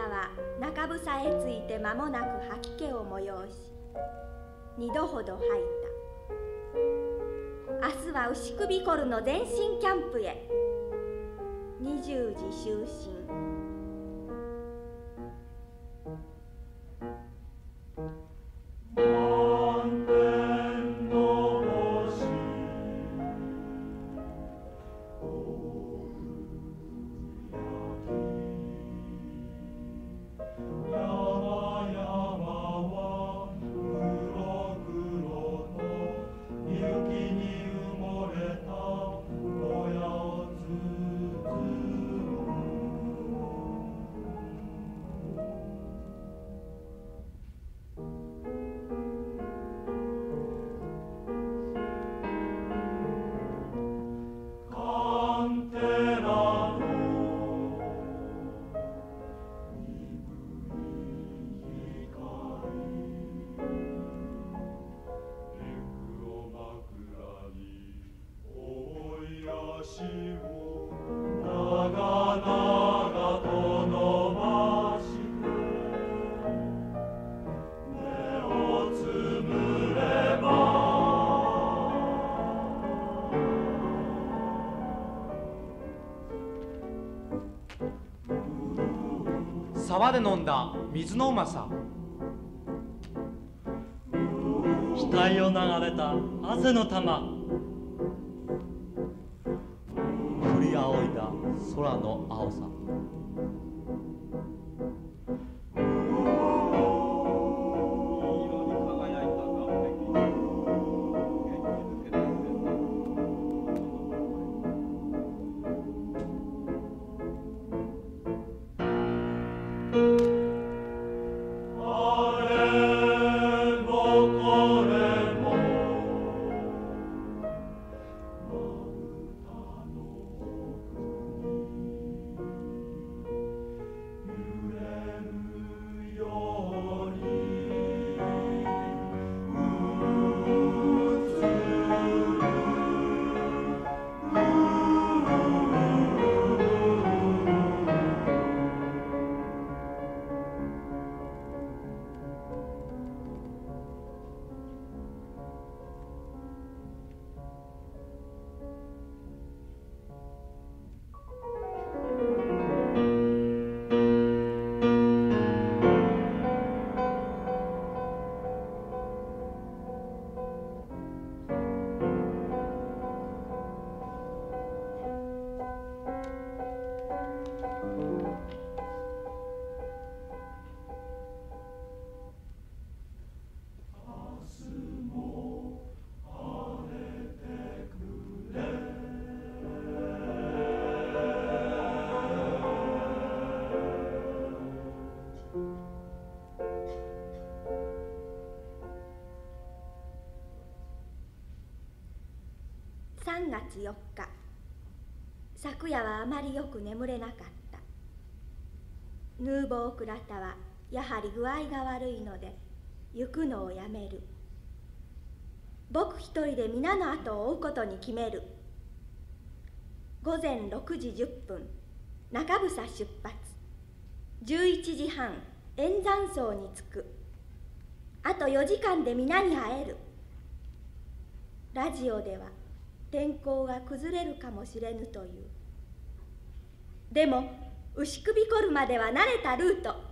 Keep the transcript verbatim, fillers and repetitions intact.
方は中房へ着いて間もなく吐き気を催し、二度ほど吐いた。明日は牛首コルの前進キャンプへ。にじゅうじ就寝。川で飲んだ水のうまさ、額を流れた汗の玉、降り仰いだ空の青さ、さんがつよっか、昨夜はあまりよく眠れなかった。ヌーボー倉田はやはり具合が悪いので行くのをやめる。僕一人で皆の後を追うことに決める。ごぜんろくじじゅっぷん中房出発。じゅういちじはん円山荘に着く。あとよじかんで皆に会える。ラジオでは天候が崩れるかもしれぬという。でも牛首コルまでは慣れたルート。